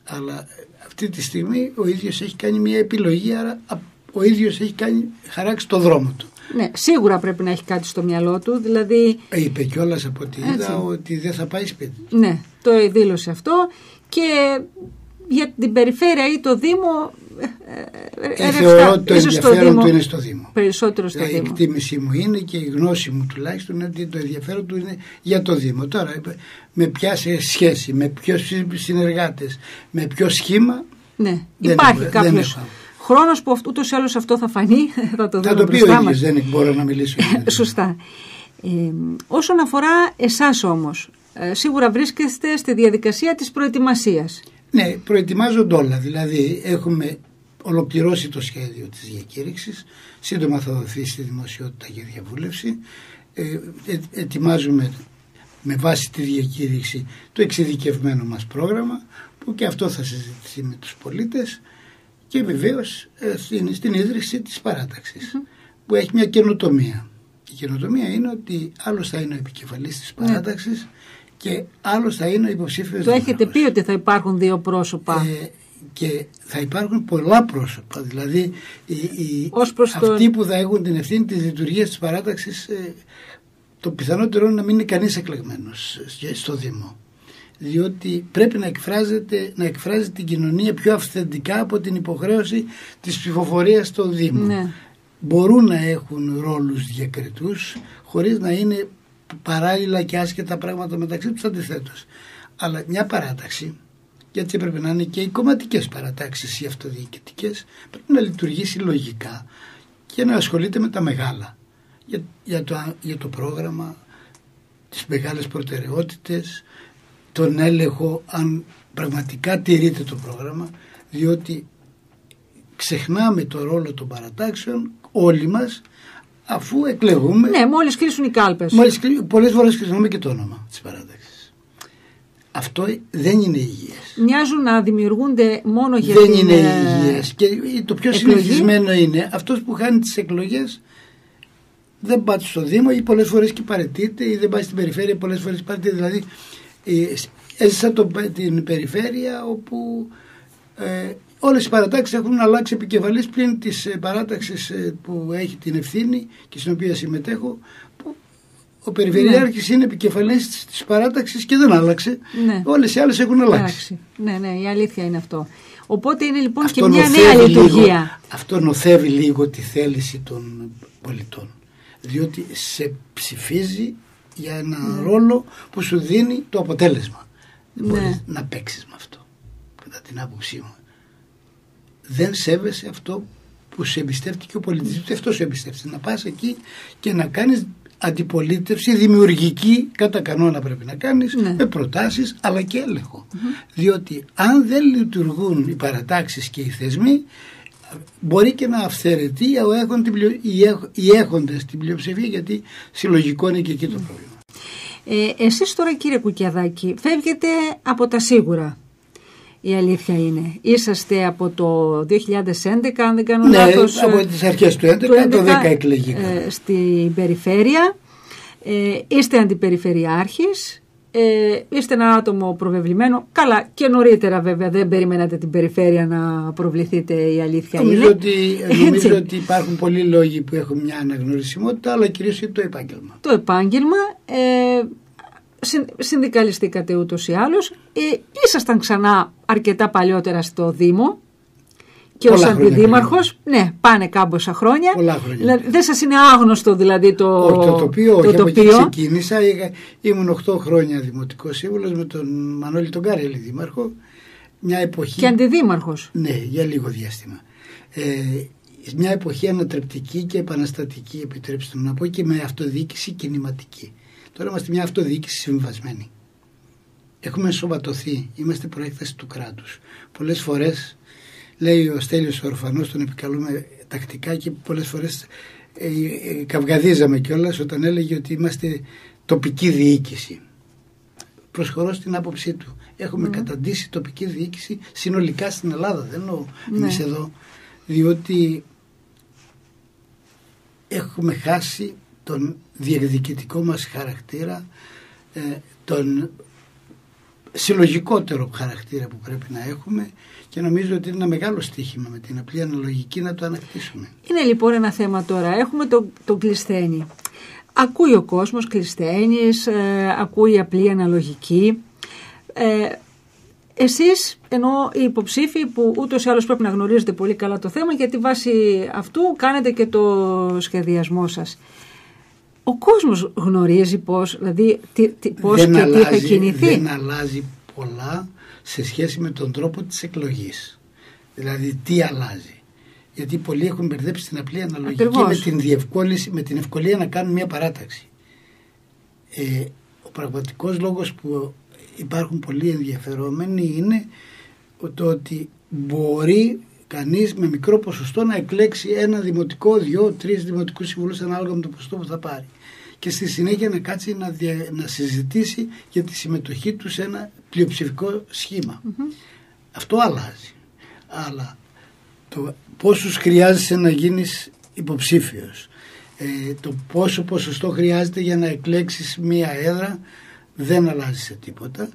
Αλλά αυτή τη στιγμή ο ίδιος έχει κάνει μια επιλογή, άρα ο ίδιος έχει χαράξει το δρόμο του. Ναι, σίγουρα πρέπει να έχει κάτι στο μυαλό του, δηλαδή... Είπε κιόλας από ό,τι είδα ότι δεν θα πάει σπίτι. Ναι, το δήλωσε αυτό και για την περιφέρεια ή το Δήμο... θεωρώ ότι το ενδιαφέρον του είναι στο Δήμο. Περισσότερο στο Δήμο. Η εκτίμησή μου είναι και η γνώση μου τουλάχιστον είναι ότι το ενδιαφέρον του είναι για το Δήμο. Τώρα, με ποια σχέση, με ποιους συνεργάτες, με ποιο σχήμα. Ναι, υπάρχει κάποιος χρόνος που ούτως ή άλλως αυτό θα φανεί. Θα το, πει ο ίδιος, δεν μπορώ να μιλήσω. Σωστά. Όσον αφορά εσάς όμως, σίγουρα βρίσκεστε στη διαδικασία της προετοιμασίας. Ναι, προετοιμάζονται όλα. Δηλαδή, έχουμε ολοκληρώσει το σχέδιο της διακήρυξης. Σύντομα θα δοθεί στη δημοσιότητα για διαβούλευση. Ετοιμάζουμε με βάση τη διακήρυξη το εξειδικευμένο μας πρόγραμμα, που και αυτό θα συζητηθεί με τους πολίτες. Και βεβαίως στην ίδρυση της παράταξης, που έχει μια καινοτομία. Η καινοτομία είναι ότι άλλος θα είναι ο επικεφαλής της παράταξης και άλλος θα είναι ο υποψήφιος. Το έχετε πει ότι θα υπάρχουν δύο πρόσωπα. Και θα υπάρχουν πολλά πρόσωπα. Δηλαδή αυτοί που θα έχουν την ευθύνη της λειτουργίας της παράταξης, το πιθανότερο είναι να μην είναι κανείς εκλεγμένος στο Δήμο. Διότι πρέπει να εκφράζει την κοινωνία πιο αυθεντικά από την υποχρέωση της ψηφοφορίας στο Δήμο. Ναι. Μπορούν να έχουν ρόλους διακριτούς χωρίς να είναι παράλληλα και άσχετα πράγματα μεταξύ τους, αντιθέτως. Αλλά μια παράταξη, γιατί πρέπει να είναι και οι κομματικές παρατάξεις, οι αυτοδιοικητικές, πρέπει να λειτουργήσει λογικά και να ασχολείται με τα μεγάλα. Για το πρόγραμμα, τις μεγάλες προτεραιότητες, τον έλεγχο αν πραγματικά τηρείται το πρόγραμμα, διότι ξεχνάμε το ρόλο των παρατάξεων όλοι μας αφού εκλεγούμε. Ναι, μόλις κλείσουν οι κάλπες. Πολλές φορές χρησιμοποιούμε και το όνομα της παράταξης. Αυτό δεν είναι υγιές. Μοιάζουν να δημιουργούνται μόνο για την εκλογή. Δεν είναι υγιές. Και το πιο συνηθισμένο είναι αυτός που χάνει τις εκλογές δεν πάει στο Δήμο ή πολλές φορές και παραιτείται, ή δεν πάει στην περιφέρεια, πολλές φορές παραιτείται. Δηλαδή έζησα την περιφέρεια όπου... όλες οι παρατάξεις έχουν αλλάξει επικεφαλής πλην της παράταξης που έχει την ευθύνη και στην οποία συμμετέχω, που ο Περιφερειάρχης είναι επικεφαλής της παράταξης και δεν άλλαξε. Ναι. Όλες οι άλλες έχουν αλλάξει. Ναι, ναι, η αλήθεια είναι αυτό. Οπότε είναι λοιπόν αυτό και μια νέα λειτουργία. Αυτό νοθεύει λίγο τη θέληση των πολιτών. Διότι σε ψηφίζει για έναν ρόλο που σου δίνει το αποτέλεσμα. Δεν μπορείς να παίξεις με αυτό, κατά την άποψή μου. Δεν σέβεσαι αυτό που σε εμπιστεύτηκε ο πολιτισμός, και αυτό σε εμπιστεύτηκε. Να πας εκεί και να κάνεις αντιπολίτευση δημιουργική, κατά κανόνα πρέπει να κάνεις, με προτάσεις αλλά και έλεγχο. Διότι αν δεν λειτουργούν οι παρατάξεις και οι θεσμοί, μπορεί και να αυθαιρετεί οι έχοντες την πλειοψηφία, γιατί συλλογικό είναι και εκεί το πρόβλημα. Εσείς τώρα, κύριε Κουκιαδάκη, φεύγετε από τα σίγουρα. Η αλήθεια είναι. Είσαστε από το 2011, αν δεν κάνω λάθος. Ναι, από τις αρχές του 2011, το 2010 εκλεγήκα. Στην περιφέρεια. Είστε αντιπεριφερειάρχης. Είστε ένα άτομο προβεβλημένο. Καλά, και νωρίτερα βέβαια. Δεν περιμένατε την περιφέρεια να προβληθείτε, η αλήθεια είναι. Νομίζω ότι υπάρχουν πολλοί λόγοι που έχουν μια αναγνωρισιμότητα, αλλά κυρίως είναι το επάγγελμα. Το επάγγελμα. Συνδικαλιστήκατε ούτως ή άλλως. Ήσασταν ξανά αρκετά παλιότερα στο Δήμο και ως αντιδήμαρχος. Ναι, πάνε κάμποσα χρόνια. Δηλαδή, δεν σας είναι άγνωστο δηλαδή το τοπίο? Όχι, από εκεί ξεκίνησα. Ήμουν 8 χρόνια δημοτικός σύμβουλος με τον Μανώλη τον Κάρελη δήμαρχο. Μια εποχή... Και αντιδήμαρχος. Ναι, για λίγο διάστημα. Μια εποχή ανατρεπτική και επαναστατική, επιτρέψτε μου να πω, και με αυτοδιοίκηση κινηματική. Τώρα είμαστε μια αυτοδιοίκηση συμβιβασμένη. Έχουμε σωματωθεί. Είμαστε προέκταση του κράτους. Πολλές φορές, λέει ο Στέλιος Ορφανός, τον επικαλούμε τακτικά, και πολλές φορές καυγαδίζαμε κιόλας όταν έλεγε ότι είμαστε τοπική διοίκηση. Προσχωρώ στην άποψή του. Έχουμε καταντήσει τοπική διοίκηση συνολικά στην Ελλάδα. Δεν εννοώ εμείς εδώ. Διότι έχουμε χάσει τον διεκδικητικό μας χαρακτήρα, τον συλλογικότερο χαρακτήρα που πρέπει να έχουμε, και νομίζω ότι είναι ένα μεγάλο στοίχημα με την απλή αναλογική να το ανακτήσουμε. Είναι λοιπόν ένα θέμα τώρα. Έχουμε τον κλεισθένη. Ακούει ο κόσμος κλεισθένης, ακούει απλή αναλογική. Εσείς, ενώ οι υποψήφοι που ούτως ή άλλως πρέπει να γνωρίζετε πολύ καλά το θέμα, γιατί βάσει αυτού κάνετε και το σχεδιασμό σας. Ο κόσμος γνωρίζει πώς και τι θα κινηθεί. Δεν αλλάζει πολλά σε σχέση με τον τρόπο της εκλογής. Δηλαδή τι αλλάζει. Γιατί πολλοί έχουν μπερδέψει την απλή αναλογική. Ακριβώς. Με την ευκολία να κάνουν μια παράταξη. Ο πραγματικός λόγος που υπάρχουν πολλοί ενδιαφερόμενοι είναι το ότι μπορεί κανείς με μικρό ποσοστό να εκλέξει ένα δημοτικό, 2-3 δημοτικούς συμβούλους ανάλογα με το ποσοστό που θα πάρει. Και στη συνέχεια να κάτσει να συζητήσει για τη συμμετοχή του σε ένα πλειοψηφικό σχήμα. Αυτό αλλάζει. Αλλά το πόσους χρειάζεσαι να γίνεις υποψήφιος, το πόσο ποσοστό χρειάζεται για να εκλέξεις μία έδρα, δεν αλλάζει σε τίποτα.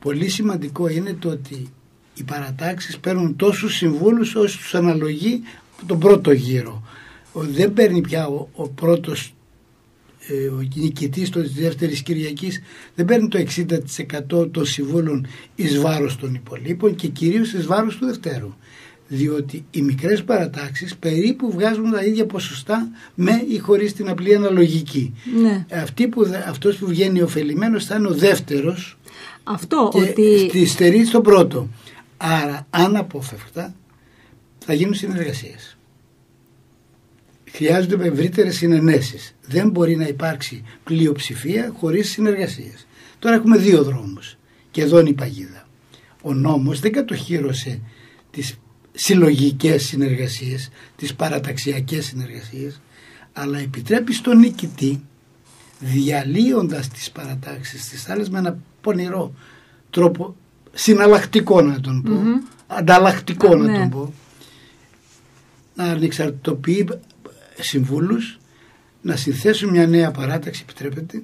Πολύ σημαντικό είναι το ότι οι παρατάξεις παίρνουν τόσους συμβούλους όσους τους αναλογεί τον πρώτο γύρο. Δεν παίρνει πια ο πρώτος, ο νικητής της δεύτερης Κυριακής, δεν παίρνει το 60% των συμβούλων εις βάρος των υπολείπων και κυρίως εις βάρος του δευτέρου. Διότι οι μικρές παρατάξεις περίπου βγάζουν τα ίδια ποσοστά με ή χωρίς την απλή αναλογική. Ναι. Αυτός που βγαίνει ωφελημένος θα είναι ο δεύτερος. Αυτό και ότι... στερεί στον πρώτο. Άρα αναπόφευκτα θα γίνουν συνεργασίες. Χρειάζονται ευρύτερες συνενέσεις. Δεν μπορεί να υπάρξει πλειοψηφία χωρίς συνεργασίες. Τώρα έχουμε δύο δρόμους και εδώ είναι η παγίδα. Ο νόμος δεν κατοχύρωσε τις συλλογικές συνεργασίες, τις παραταξιακές συνεργασίες, αλλά επιτρέπει στον νικητή, διαλύοντας τις παρατάξεις της άλλες με ένα πονηρό τρόπο, συναλλακτικό να τον πω, ανταλλακτικό να τον πω, να ανεξαρτητοποιεί συμβούλους, να συνθέσουν μια νέα παράταξη, επιτρέπεται,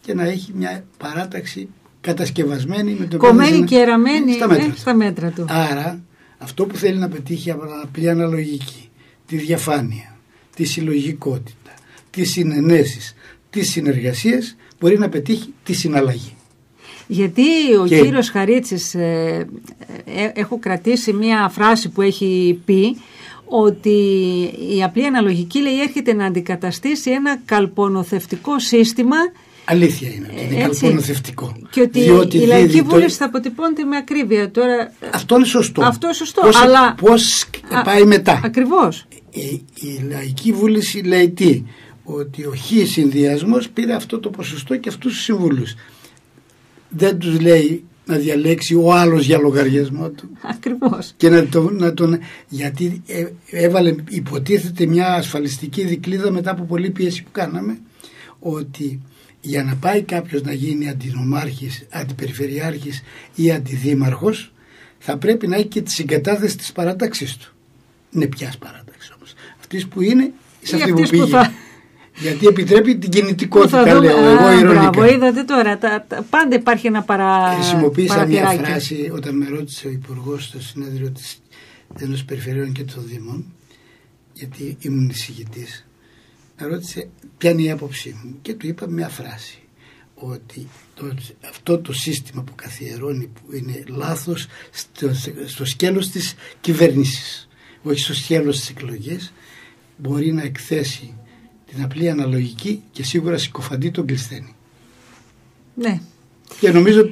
και να έχει μια παράταξη κατασκευασμένη, με τον κομμένη και εραμένη στα μέτρα του. Άρα αυτό που θέλει να πετύχει από την απλή αναλογική, τη διαφάνεια, τη συλλογικότητα, τις συνενέσεις, τις συνεργασίες, μπορεί να πετύχει τη συναλλαγή. Γιατί ο κύριος Χαρίτσης, έχω κρατήσει μία φράση που έχει πει, ότι η απλή αναλογική, λέει, έρχεται να αντικαταστήσει ένα καλπονοθευτικό σύστημα. Αλήθεια είναι ότι είναι καλπονοθευτικό. Και ότι η λαϊκή βούληση θα αποτυπώνεται με ακρίβεια. Τώρα, αυτό είναι σωστό. Αυτό σωστό. Πώς πάει μετά. Ακριβώς. Η λαϊκή βούληση λέει τι? Ότι ο χ συνδυασμός πήρε αυτό το ποσοστό και αυτούς τους συμβούλους. Δεν τους λέει να διαλέξει ο άλλος για λογαριασμό του. Ακριβώς. Και γιατί έβαλε, υποτίθεται, μια ασφαλιστική δικλίδα μετά από πολλή πίεση που κάναμε, ότι για να πάει κάποιος να γίνει αντινομάρχης, αντιπεριφερειάρχης ή αντιδήμαρχος, θα πρέπει να έχει και τη συγκατάθεση της παράταξης του. Είναι ποιας παράταξης όμως? Αυτής που είναι σε αυτή που πήγε. Γιατί επιτρέπει την κινητικότητα, λέω εγώ ειρωνικά. Μπράβο, είδατε τώρα, πάντα υπάρχει ένα παραπεράκι. Χρησιμοποίησα μια φράση όταν με ρώτησε ο Υπουργός στο συνέδριο της Ενός Περιφερειών και των Δήμων, γιατί ήμουν εισηγητής, με ρώτησε ποια είναι η άποψή μου και του είπα μια φράση, ότι αυτό το σύστημα που καθιερώνει, που είναι λάθος στο σκέλος της κυβέρνησης, όχι στο σκέλος της εκλογής, μπορεί να εκθέσει την απλή αναλογική και σίγουρα συκοφαντεί τον κλεισθένη. Ναι. Και νομίζω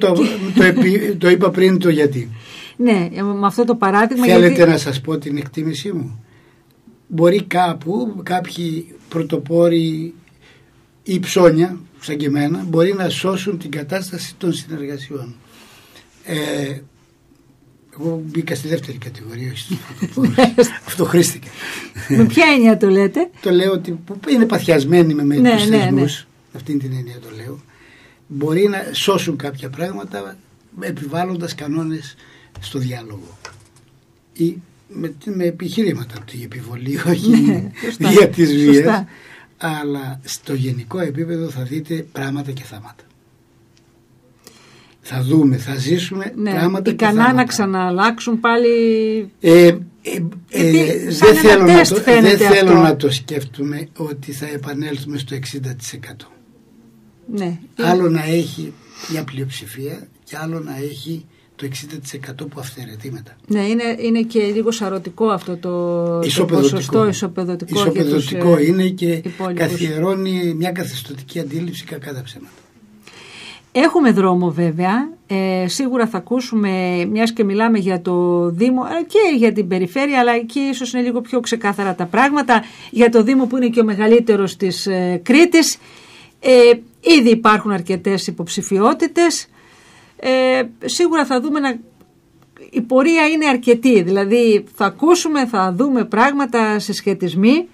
το είπα πριν το γιατί. Ναι, με αυτό το παράδειγμα. Θέλετε γιατί... να σας πω την εκτίμησή μου? Μπορεί κάπου, κάποιοι πρωτοπόροι ή ψώνια, σαν και εμένα, μπορεί να σώσουν την κατάσταση των συνεργασιών. Εγώ μπήκα στη δεύτερη κατηγορία, όχι στους πρωτοπόρους. Αυτό χρήστηκα. Με ποια έννοια το λέτε? Το λέω ότι είναι παθιασμένοι με μερικούς θεσμούς, αυτήν την έννοια το λέω. Μπορεί να σώσουν κάποια πράγματα επιβάλλοντας κανόνες στο διάλογο ή με επιχειρήματα του επιβολή, όχι δια της βίας, αλλά στο γενικό επίπεδο θα δείτε πράγματα και θάματα. Θα δούμε, θα ζήσουμε πράγματα και θάματα. Ικανά να ξανααλλάξουν πάλι... Δεν θέλω να το σκέφτομαι ότι θα επανέλθουμε στο 60%. Ναι. Άλλο να έχει μια πλειοψηφία και άλλο να έχει το 60% που αυθαιρετεί μετά. Ναι, είναι και λίγο σαρωτικό αυτό το ποσοστό, ισοπεδωτικό. Ισοπεδωτικό είναι και υπόλοιπους. Καθιερώνει μια καθεστωτική αντίληψη κακά τα ψέματα. Έχουμε δρόμο βέβαια, σίγουρα θα ακούσουμε, μιας και μιλάμε για το Δήμο και για την Περιφέρεια, αλλά εκεί ίσως είναι λίγο πιο ξεκάθαρα τα πράγματα, για το Δήμο που είναι και ο μεγαλύτερος της Κρήτης. Ήδη υπάρχουν αρκετές υποψηφιότητες. Σίγουρα θα δούμε η πορεία είναι αρκετή, δηλαδή θα ακούσουμε, θα δούμε πράγματα σε σχετισμοί.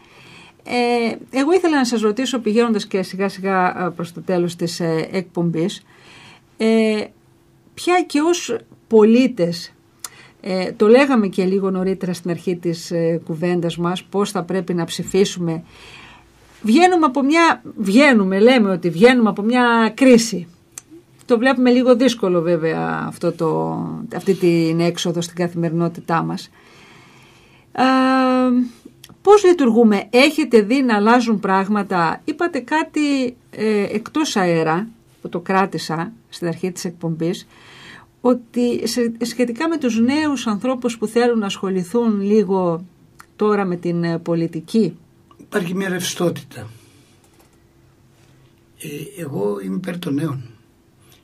Εγώ ήθελα να σας ρωτήσω, πηγαίνοντας και σιγά σιγά προς το τέλος της εκπομπής, ποια και ως πολίτες, το λέγαμε και λίγο νωρίτερα στην αρχή της κουβέντας μας, πώς θα πρέπει να ψηφίσουμε. Λέμε ότι βγαίνουμε από μια κρίση. Το βλέπουμε λίγο δύσκολο βέβαια αυτή την έξοδο στην καθημερινότητά μας. Πώς λειτουργούμε? Έχετε δει να αλλάζουν πράγματα? Είπατε κάτι εκτός αέρα που το κράτησα στην αρχή της εκπομπής, ότι σχετικά με τους νέους ανθρώπους που θέλουν να ασχοληθούν λίγο τώρα με την πολιτική. Υπάρχει μια ρευστότητα. Εγώ είμαι υπέρ των νέων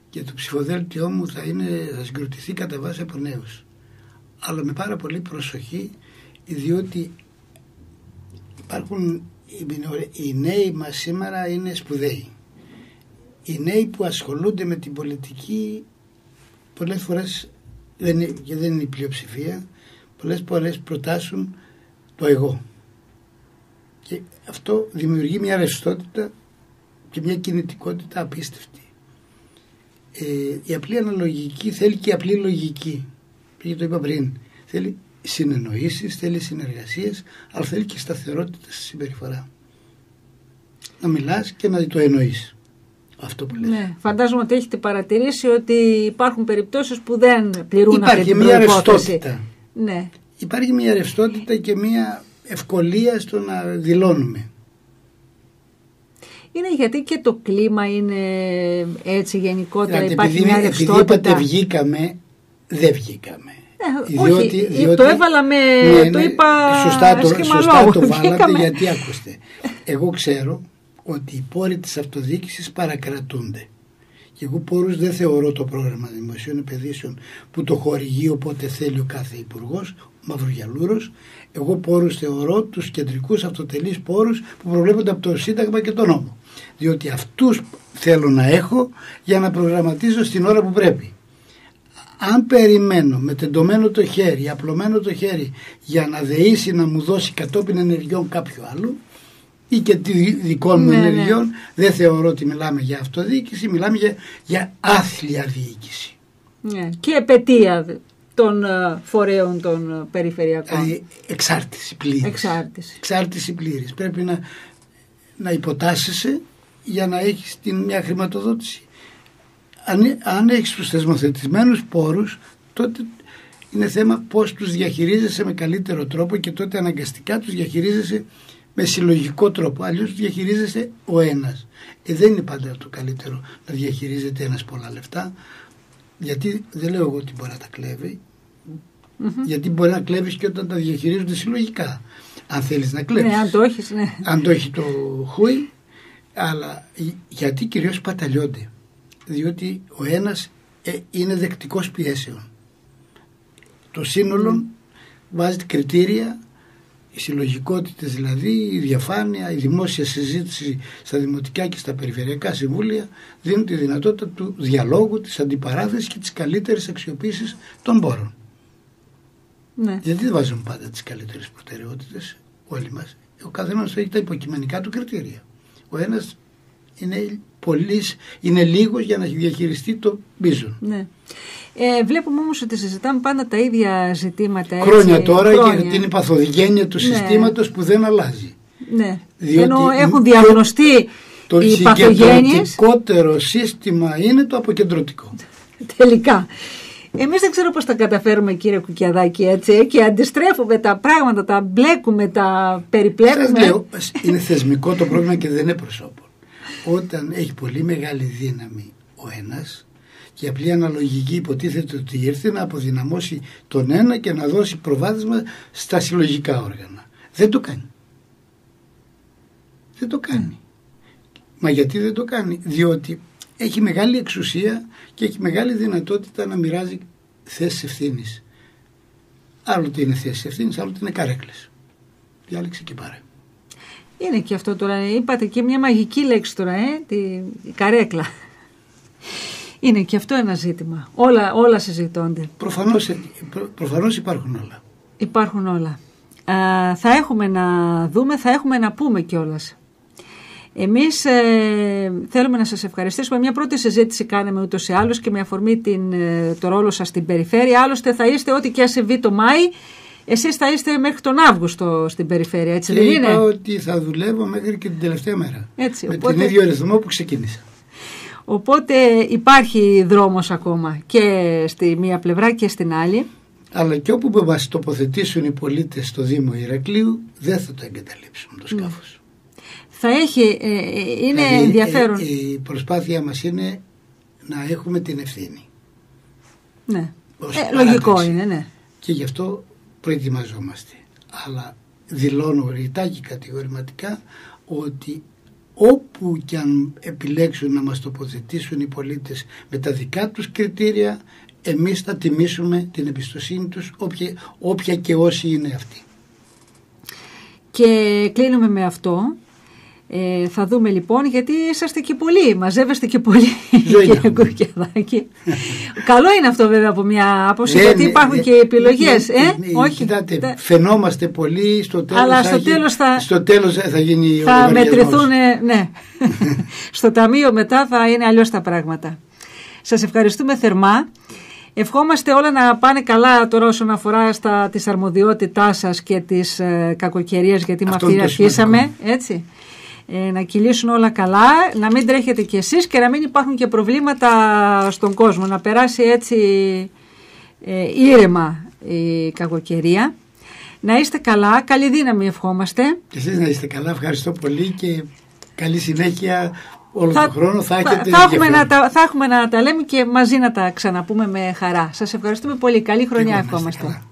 και το ψηφοδέλτιό μου θα συγκροτηθεί κατά βάση από νέους. Αλλά με πάρα πολύ προσοχή, διότι υπάρχουν οι νέοι μας σήμερα είναι σπουδαίοι. Οι νέοι που ασχολούνται με την πολιτική πολλές φορές δεν είναι η πλειοψηφία, πολλές φορές προτάσουν το εγώ. Και αυτό δημιουργεί μια ρευστότητα και μια κινητικότητα απίστευτη. Η απλή αναλογική θέλει και η απλή λογική. Το είπα πριν. Θέλει συνεννοήσεις, θέλει συνεργασίες, αλλά θέλει και σταθερότητα στη συμπεριφορά. Να μιλάς και να το εννοείς. Αυτό που λες. Ναι, φαντάζομαι ότι έχετε παρατηρήσει ότι υπάρχουν περιπτώσεις που δεν πληρούν αυτή την προϋπόθεση. Υπάρχει μια ρευστότητα και μια ευκολία στο να δηλώνουμε. Είναι γιατί και το κλίμα είναι έτσι γενικότερα, υπάρχει μια ρευστότητα. Επειδή είπατε δεν βγήκαμε. Διότι το έβαλαμε, το είπα σωστά το βάλατε, γιατί άκουστε. Εγώ ξέρω ότι οι πόροι της αυτοδιοίκησης παρακρατούνται. Και εγώ πόρους δεν θεωρώ το πρόγραμμα δημοσίων επενδύσεων που το χορηγεί όποτε θέλει ο κάθε υπουργός, ο Μαυρογιαλούρος. Εγώ πόρους θεωρώ τους κεντρικούς αυτοτελείς πόρους που προβλέπονται από το Σύνταγμα και τον νόμο. Διότι αυτούς θέλω να έχω για να προγραμματίζω στην ώρα που πρέπει. Αν περιμένω με τεντωμένο το χέρι, απλωμένο το χέρι για να δεήσει να μου δώσει κατόπιν ενεργειών κάποιο άλλο ή και δικών μου ενεργειών, δεν θεωρώ ότι μιλάμε για αυτοδιοίκηση, μιλάμε για άθλια διοίκηση. Ναι. Και επαιτία. των φορέων των περιφερειακών. Εξάρτηση πλήρης. Εξάρτηση πλήρης. Πρέπει να υποτάσσεσαι για να έχεις μια χρηματοδότηση. Αν έχεις τους θεσμοθετισμένους πόρους, τότε είναι θέμα πώς τους διαχειρίζεσαι με καλύτερο τρόπο, και τότε αναγκαστικά τους διαχειρίζεσαι με συλλογικό τρόπο. Αλλιώς τους διαχειρίζεσαι ο ένας. Δεν είναι πάντα το καλύτερο να διαχειρίζεται ένας πολλά λεφτά, γιατί δεν λέω εγώ ότι μπορεί να τα κλέβει, γιατί μπορεί να κλέβεις και όταν τα διαχειρίζονται συλλογικά, αν θέλεις να κλέβεις. Ναι, αν το έχεις, ναι. Αν το έχει το χούι, αλλά γιατί κυρίως παταλιώνται. Διότι ο ένας είναι δεκτικός πιέσεων. Το σύνολο βάζει κριτήρια, οι συλλογικότητες δηλαδή, η διαφάνεια, η δημόσια συζήτηση στα δημοτικά και στα περιφερειακά συμβούλια δίνουν τη δυνατότητα του διαλόγου, της αντιπαράθεσης και της καλύτερης αξιοποίησης των πόρων. Ναι. Γιατί δεν βάζουμε πάντα τις καλύτερες προτεραιότητες όλοι μας. Ο καθένας έχει τα υποκειμενικά του κριτήρια. Ο ένας είναι λίγος για να διαχειριστεί το μείζον. Ναι. Βλέπουμε όμως ότι συζητάμε πάντα τα ίδια ζητήματα. Έτσι, χρόνια τώρα, για την παθογένεια του συστήματος που δεν αλλάζει. Ναι. Διότι ενώ έχουν διαγνωστεί οι παθογένειες. Το συγκεντρωτικότερο σύστημα είναι το αποκεντρωτικό. Τελικά. Εμείς δεν ξέρω πώς τα καταφέρουμε, κύριε Κουκιαδάκη, έτσι, και αντιστρέφουμε τα πράγματα, τα μπλέκουμε, τα περιπλέκουμε. Λέω, είναι θεσμικό το πρόβλημα και δεν είναι προσώπων. Όταν έχει πολύ μεγάλη δύναμη ο ένας, και απλή αναλογική υποτίθεται ότι ήρθε να αποδυναμώσει τον ένα και να δώσει προβάδισμα στα συλλογικά όργανα. Δεν το κάνει. Δεν το κάνει. Μα γιατί δεν το κάνει? Διότι έχει μεγάλη εξουσία και έχει μεγάλη δυνατότητα να μοιράζει θέσεις ευθύνης. Άλλοτε είναι θέσεις ευθύνης, άλλοτε είναι καρέκλες. Διάλεξε και πάρε. Είναι και αυτό τώρα, είπατε και μια μαγική λέξη τώρα, η καρέκλα. Είναι και αυτό ένα ζήτημα. Όλα συζητώνται. Προφανώς υπάρχουν όλα. Υπάρχουν όλα. Θα έχουμε να δούμε, θα έχουμε να πούμε κιόλας. Εμείς θέλουμε να σας ευχαριστήσουμε. Μια πρώτη συζήτηση κάναμε ούτως ή άλλως και με αφορμή το ρόλο σας στην περιφέρεια. Άλλωστε θα είστε ό,τι και αν συμβεί το Μάη. Εσείς θα είστε μέχρι τον Αύγουστο στην περιφέρεια, έτσι δεν είναι? Είπα ότι θα δουλεύω μέχρι και την τελευταία μέρα. Έτσι, με τον ίδιο ρυθμό που ξεκίνησα. Οπότε υπάρχει δρόμος ακόμα και στη μία πλευρά και στην άλλη. Αλλά και όπου μας τοποθετήσουν οι πολίτες στο Δήμο Ηρακλείου, δεν θα το εγκαταλείψουμε το σκάφος. Θα έχει, είναι δηλαδή, ενδιαφέρον. Η προσπάθεια μας είναι να έχουμε την ευθύνη. Ναι, λογικό είναι, ναι. Και γι' αυτό προετοιμαζόμαστε. Αλλά δηλώνω ρητά και κατηγορηματικά ότι όπου και αν επιλέξουν να μας τοποθετήσουν οι πολίτες με τα δικά τους κριτήρια, εμείς θα τιμήσουμε την εμπιστοσύνη τους, όποια και όσοι είναι αυτοί. Και κλείνουμε με αυτό. Θα δούμε λοιπόν, γιατί είσαστε και πολλοί, μαζεύεστε και πολλοί, κύριε Κουκιαδάκη. Καλό είναι αυτό βέβαια από μια άποψη, γιατί υπάρχουν και επιλογές. Όχι, κοιτάτε, φαινόμαστε πολλοί, στο τέλος θα γίνει ο λογαριασμός. Θα μετρηθούν, ναι. Στο ταμείο μετά θα είναι αλλιώς τα πράγματα. Σας ευχαριστούμε θερμά. Ευχόμαστε όλα να πάνε καλά τώρα όσον αφορά τις αρμοδιότητάς σας και τις κακοκαιρίες, γιατί με αυτή αρχίσαμε, έτσι. Να κυλήσουν όλα καλά, να μην τρέχετε κι εσείς και να μην υπάρχουν και προβλήματα στον κόσμο, να περάσει έτσι ήρεμα η κακοκαιρία. Να είστε καλά, καλή δύναμη ευχόμαστε. Και εσείς να είστε καλά, ευχαριστώ πολύ και καλή συνέχεια όλο τον χρόνο. Θα έχουμε να τα λέμε και μαζί να τα ξαναπούμε με χαρά. Σας ευχαριστούμε πολύ, καλή χρονιά ευχόμαστε.